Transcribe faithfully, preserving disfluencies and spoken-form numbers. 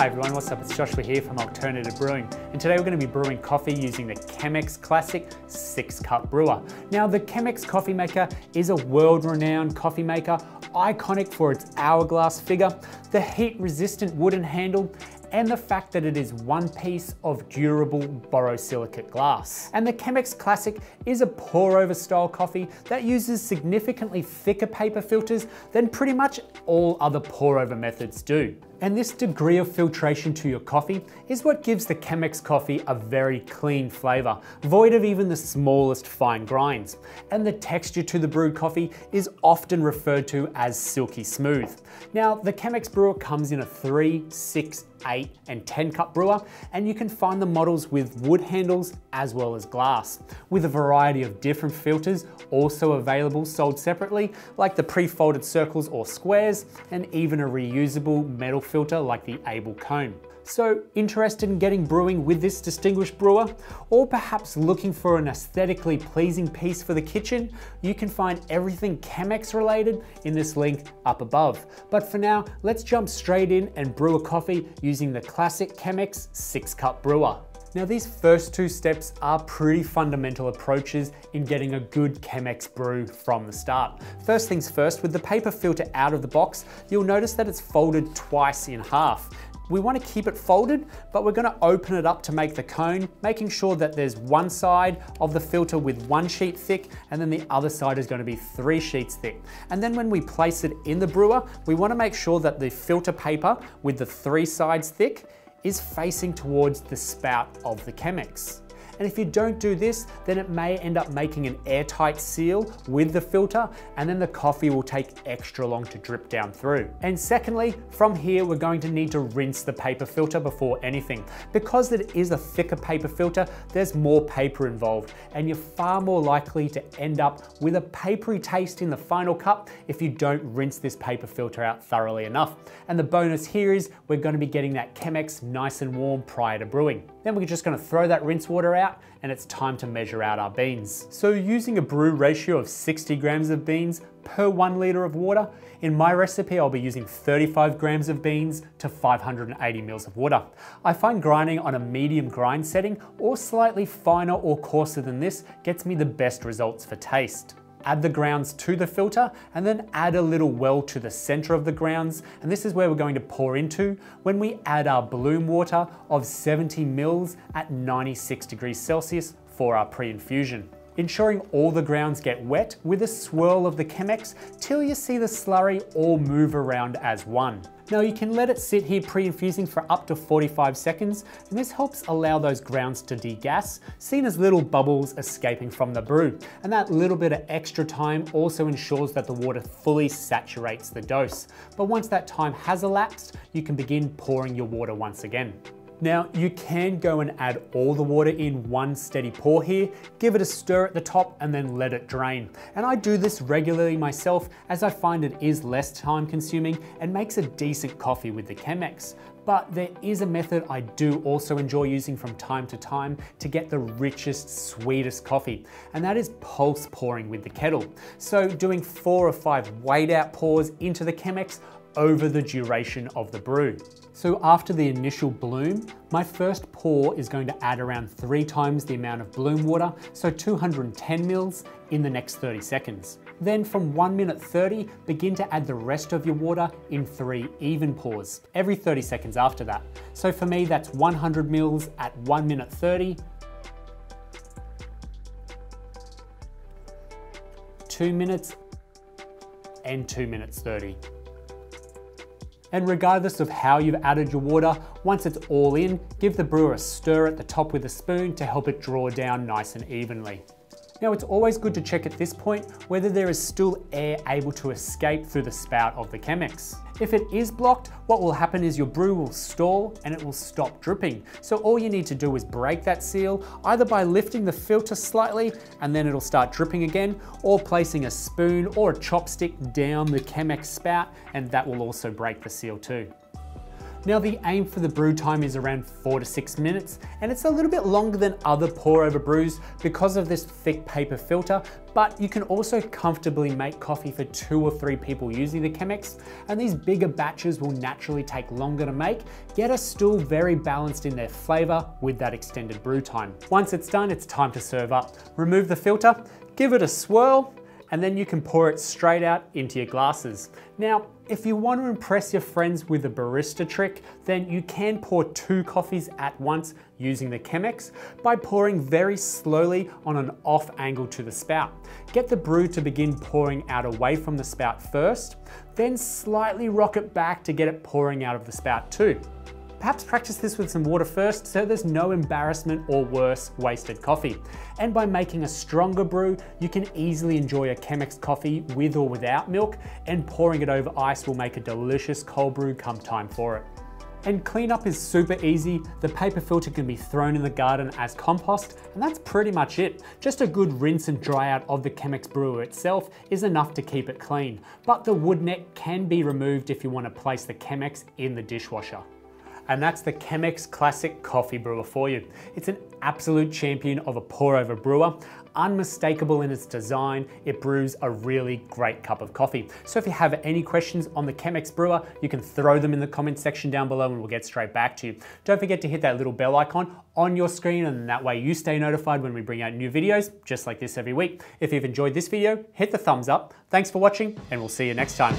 Hi everyone, what's up? It's Joshua here from Alternative Brewing, and today we're going to be brewing coffee using the Chemex Classic six cup brewer. Now the Chemex coffee maker is a world-renowned coffee maker, iconic for its hourglass figure, the heat-resistant wooden handle, and the fact that it is one piece of durable borosilicate glass. And the Chemex Classic is a pour-over style coffee that uses significantly thicker paper filters than pretty much all other pour-over methods do. And this degree of filtration to your coffee is what gives the Chemex coffee a very clean flavour, void of even the smallest fine grinds. And the texture to the brewed coffee is often referred to as silky smooth. Now, the Chemex brewer comes in a three, six, eight and ten cup brewer, and you can find the models with wood handles as well as glass, with a variety of different filters also available sold separately, like the pre-folded circles or squares, and even a reusable metal filter like the Abel Cone. So, interested in getting brewing with this distinguished brewer, or perhaps looking for an aesthetically pleasing piece for the kitchen? You can find everything Chemex related in this link up above. But for now, let's jump straight in and brew a coffee using the classic Chemex six cup brewer. Now these first two steps are pretty fundamental approaches in getting a good Chemex brew from the start. First things first, with the paper filter out of the box, you'll notice that it's folded twice in half. We want to keep it folded, but we're going to open it up to make the cone, making sure that there's one side of the filter with one sheet thick, and then the other side is going to be three sheets thick. And then when we place it in the brewer, we want to make sure that the filter paper with the three sides thick is facing towards the spout of the Chemex. And if you don't do this, then it may end up making an airtight seal with the filter, and then the coffee will take extra long to drip down through. And secondly, from here, we're going to need to rinse the paper filter before anything. Because it is a thicker paper filter, there's more paper involved, and you're far more likely to end up with a papery taste in the final cup if you don't rinse this paper filter out thoroughly enough. And the bonus here is we're going to be getting that Chemex nice and warm prior to brewing. Then we're just going to throw that rinse water out, and it's time to measure out our beans. So using a brew ratio of sixty grams of beans per one litre of water, in my recipe I'll be using thirty-five grams of beans to five hundred eighty mils of water. I find grinding on a medium grind setting or slightly finer or coarser than this gets me the best results for taste. Add the grounds to the filter, and then add a little well to the center of the grounds, and this is where we're going to pour into when we add our bloom water of seventy mils at ninety-six degrees Celsius for our pre-infusion. Ensuring all the grounds get wet with a swirl of the Chemex till you see the slurry all move around as one. Now you can let it sit here pre-infusing for up to forty-five seconds, and this helps allow those grounds to degas, seen as little bubbles escaping from the brew. And that little bit of extra time also ensures that the water fully saturates the dose. But once that time has elapsed, you can begin pouring your water once again. Now you can go and add all the water in one steady pour here, give it a stir at the top, and then let it drain. And I do this regularly myself, as I find it is less time consuming and makes a decent coffee with the Chemex. But there is a method I do also enjoy using from time to time to get the richest, sweetest coffee, and that is pulse pouring with the kettle. So doing four or five weight out pours into the Chemex over the duration of the brew. So after the initial bloom, my first pour is going to add around three times the amount of bloom water, so two hundred ten mils in the next thirty seconds. Then from one minute thirty, begin to add the rest of your water in three even pours, every thirty seconds after that. So for me, that's one hundred mils at one minute thirty, two minutes, and two minutes thirty. And regardless of how you've added your water, once it's all in, give the brewer a stir at the top with a spoon to help it draw down nice and evenly. Now it's always good to check at this point whether there is still air able to escape through the spout of the Chemex. If it is blocked, what will happen is your brew will stall and it will stop dripping. So all you need to do is break that seal, either by lifting the filter slightly and then it'll start dripping again, or placing a spoon or a chopstick down the Chemex spout, and that will also break the seal too. Now the aim for the brew time is around four to six minutes, and it's a little bit longer than other pour over brews because of this thick paper filter, but you can also comfortably make coffee for two or three people using the Chemex, and these bigger batches will naturally take longer to make, yet are still very balanced in their flavour with that extended brew time. Once it's done, it's time to serve up. Remove the filter, give it a swirl, and then you can pour it straight out into your glasses. Now, if you want to impress your friends with a barista trick, then you can pour two coffees at once using the Chemex by pouring very slowly on an off angle to the spout. Get the brew to begin pouring out away from the spout first, then slightly rock it back to get it pouring out of the spout too. Perhaps practice this with some water first so there's no embarrassment or worse, wasted coffee. And by making a stronger brew, you can easily enjoy a Chemex coffee with or without milk, and pouring it over ice will make a delicious cold brew come time for it. And cleanup is super easy. The paper filter can be thrown in the garden as compost, and that's pretty much it. Just a good rinse and dry out of the Chemex brewer itself is enough to keep it clean, but the wood net can be removed if you want to place the Chemex in the dishwasher. And that's the Chemex Classic Coffee Brewer for you. It's an absolute champion of a pour-over brewer. Unmistakable in its design, it brews a really great cup of coffee. So if you have any questions on the Chemex brewer, you can throw them in the comment section down below and we'll get straight back to you. Don't forget to hit that little bell icon on your screen, and that way you stay notified when we bring out new videos just like this every week. If you've enjoyed this video, hit the thumbs up. Thanks for watching, and we'll see you next time.